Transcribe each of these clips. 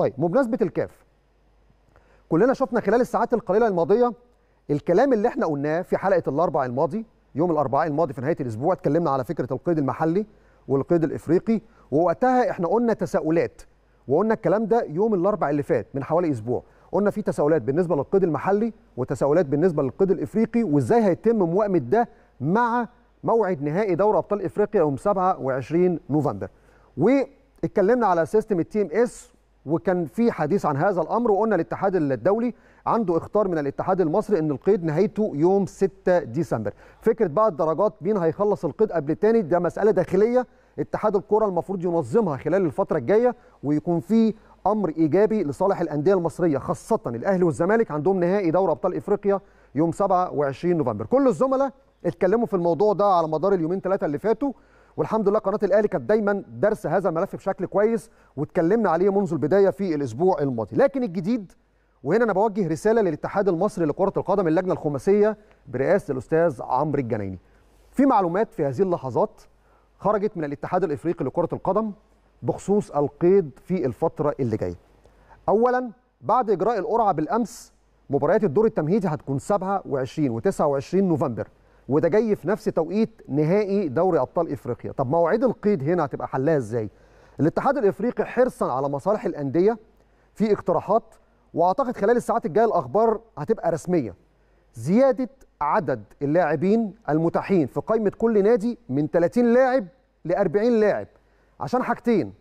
طيب بمناسبه الكاف، كلنا شفنا خلال الساعات القليله الماضيه الكلام اللي احنا قلناه في حلقه الاربعاء الماضي، يوم الاربعاء الماضي في نهايه الاسبوع، اتكلمنا على فكره القيد المحلي والقيد الافريقي، ووقتها احنا قلنا تساؤلات، وقلنا الكلام ده يوم الاربعاء اللي فات من حوالي اسبوع. قلنا في تساؤلات بالنسبه للقيد المحلي وتساؤلات بالنسبه للقيد الافريقي، وازاي هيتم موائمه ده مع موعد نهائي دوري ابطال افريقيا يوم 27 نوفمبر. واتكلمنا على سيستم التي ام اس، وكان في حديث عن هذا الامر، وقلنا الاتحاد الدولي عنده اختار من الاتحاد المصري ان القيد نهايته يوم 6 ديسمبر. فكره بقى الدرجات، مين هيخلص القيد قبل الثاني، ده مساله داخليه اتحاد الكره المفروض ينظمها خلال الفتره الجايه، ويكون في امر ايجابي لصالح الانديه المصريه، خاصه الاهلي والزمالك عندهم نهائي دوري ابطال افريقيا يوم 27 نوفمبر. كل الزملاء اتكلموا في الموضوع ده على مدار اليومين 3 اللي فاتوا، والحمد لله قناه الاهلي كانت دايما درس هذا الملف بشكل كويس، واتكلمنا عليه منذ البدايه في الاسبوع الماضي. لكن الجديد، وهنا انا بوجه رساله للاتحاد المصري لكره القدم، اللجنه الخماسيه برئاسه الاستاذ عمر الجنيني، في معلومات في هذه اللحظات خرجت من الاتحاد الافريقي لكره القدم بخصوص القيد في الفتره اللي جايه. اولا، بعد اجراء القرعه بالامس، مباريات الدور التمهيدي هتكون 27 و29 نوفمبر، وده جاي في نفس توقيت نهائي دوري ابطال افريقيا. طب مواعيد القيد هنا هتبقى حلها ازاي؟ الاتحاد الافريقي حرصا على مصالح الانديه في اقتراحات، واعتقد خلال الساعات الجايه الاخبار هتبقى رسميه. زياده عدد اللاعبين المتاحين في قائمه كل نادي من 30 لاعب ل 40 لاعب، عشان حاجتين: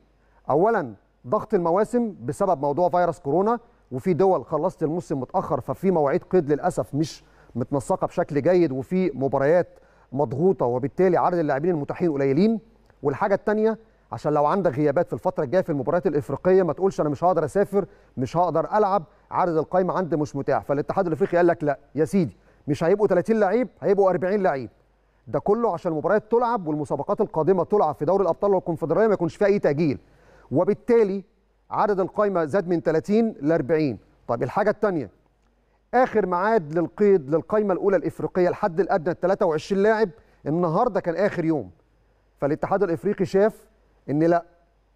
اولا ضغط المواسم بسبب موضوع فيروس كورونا، وفي دول خلصت الموسم متاخر ففي مواعيد قيد للاسف مش متنسقه بشكل جيد، وفي مباريات مضغوطه، وبالتالي عدد اللاعبين المتاحين قليلين. والحاجه الثانيه، عشان لو عندك غيابات في الفتره الجايه في المباريات الافريقيه ما تقولش انا مش هقدر اسافر، مش هقدر العب، عدد القايمه عندي مش متاح. فالاتحاد الافريقي قال لك لا يا سيدي، مش هيبقوا 30 لعيب، هيبقوا 40 لعيب. ده كله عشان المباريات تلعب، والمسابقات القادمه تلعب في دوري الابطال والكونفدراليه ما يكونش فيها اي تاجيل. وبالتالي عدد القايمه زاد من 30 ل 40. طيب الحاجه الثانيه، اخر ميعاد للقيد للقايمه الاولى الافريقيه الحد الادنى 23 لاعب، النهارده كان اخر يوم. فالاتحاد الافريقي شاف ان لا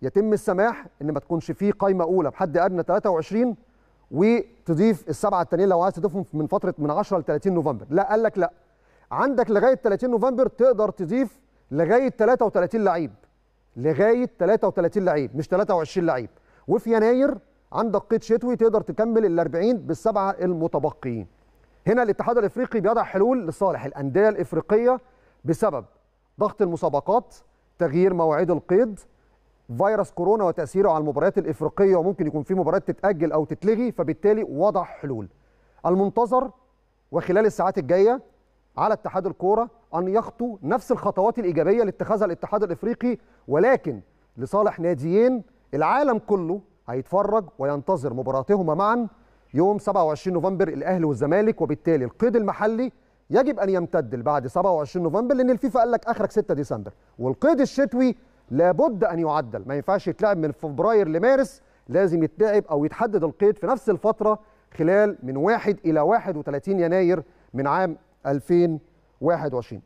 يتم السماح ان ما تكونش فيه قايمه اولى بحد ادنى 23، وتضيف السبعه التانيين لو عايز تضيفهم من فتره من 10 ل 30 نوفمبر، لا قال لك لا، عندك لغايه 30 نوفمبر تقدر تضيف لغايه 33 لعيب، لغايه 33 لعيب مش 23 لعيب. وفي يناير عندك قيد شتوي تقدر تكمل ال 40 بالسبعه المتبقيين. هنا الاتحاد الافريقي بيضع حلول لصالح الانديه الافريقيه بسبب ضغط المسابقات، تغيير مواعيد القيد، فيروس كورونا وتاثيره على المباريات الافريقيه، وممكن يكون في مباريات تتاجل او تتلغي. فبالتالي وضع حلول. المنتظر وخلال الساعات الجايه على اتحاد الكوره ان يخطو نفس الخطوات الايجابيه اللي اتخذها الاتحاد الافريقي، ولكن لصالح ناديين العالم كله هيتفرج وينتظر مباراتهما معا يوم 27 نوفمبر الاهلي والزمالك. وبالتالي القيد المحلي يجب ان يمتد بعد 27 نوفمبر، لان الفيفا قال لك اخرك 6 ديسمبر، والقيد الشتوي لابد ان يعدل، ما ينفعش يتلعب من فبراير لمارس، لازم يتلعب او يتحدد القيد في نفس الفتره خلال من 1 الى 31 يناير من عام 2021.